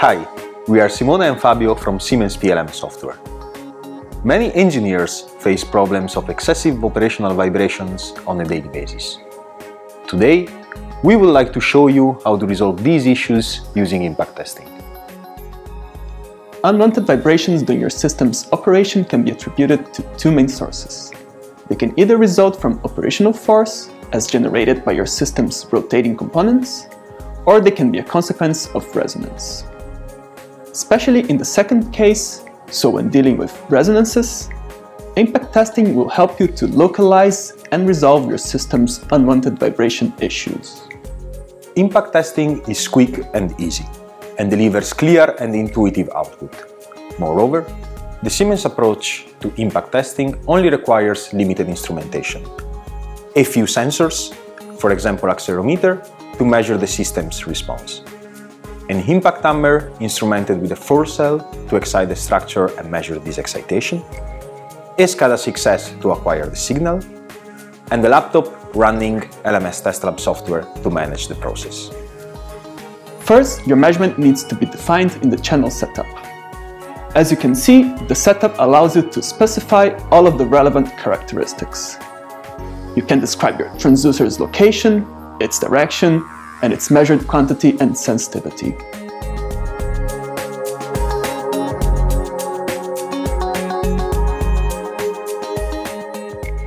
Hi, we are Simona and Fabio from Siemens PLM Software. Many engineers face problems of excessive operational vibrations on a daily basis. Today, we would like to show you how to resolve these issues using impact testing. Unwanted vibrations during your system's operation can be attributed to two main sources. They can either result from operational force, as generated by your system's rotating components, or they can be a consequence of resonance. Especially in the second case, so when dealing with resonances, impact testing will help you to localize and resolve your system's unwanted vibration issues. Impact testing is quick and easy, and delivers clear and intuitive output. Moreover, the Siemens approach to impact testing only requires limited instrumentation. A few sensors, for example accelerometer, to measure the system's response. An impact hammer instrumented with a force cell to excite the structure and measure this excitation. A scada 6S to acquire the signal. And the laptop running LMS TestLab software to manage the process. First, your measurement needs to be defined in the channel setup. As you can see, the setup allows you to specify all of the relevant characteristics. You can describe your transducer's location, its direction, and its measured quantity and sensitivity.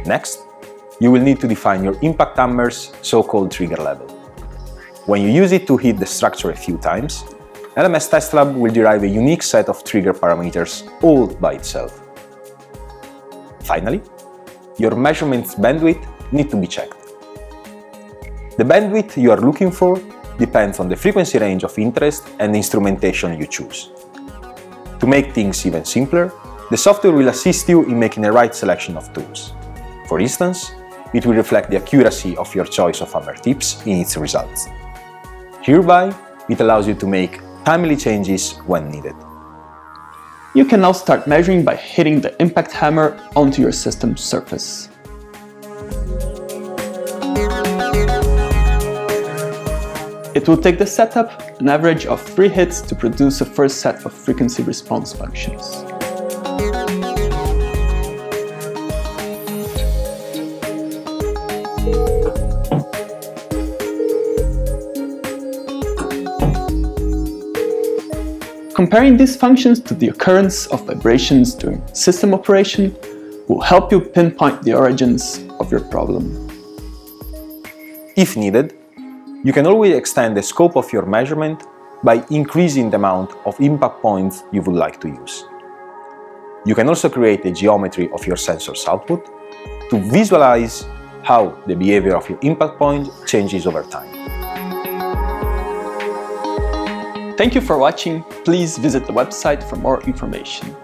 Next, you will need to define your impact hammer's so-called trigger level. When you use it to hit the structure a few times, LMS TestLab will derive a unique set of trigger parameters all by itself. Finally, your measurement's bandwidth needs to be checked. The bandwidth you are looking for depends on the frequency range of interest and the instrumentation you choose. To make things even simpler, the software will assist you in making the right selection of tools. For instance, it will reflect the accuracy of your choice of hammer tips in its results. Hereby, it allows you to make timely changes when needed. You can now start measuring by hitting the impact hammer onto your system's surface. It will take the setup an average of 3 hits to produce the first set of frequency response functions. Comparing these functions to the occurrence of vibrations during system operation will help you pinpoint the origins of your problem. If needed, you can always extend the scope of your measurement by increasing the amount of impact points you would like to use. You can also create a geometry of your sensor's output to visualize how the behavior of your impact point changes over time. Thank you for watching. Please visit the website for more information.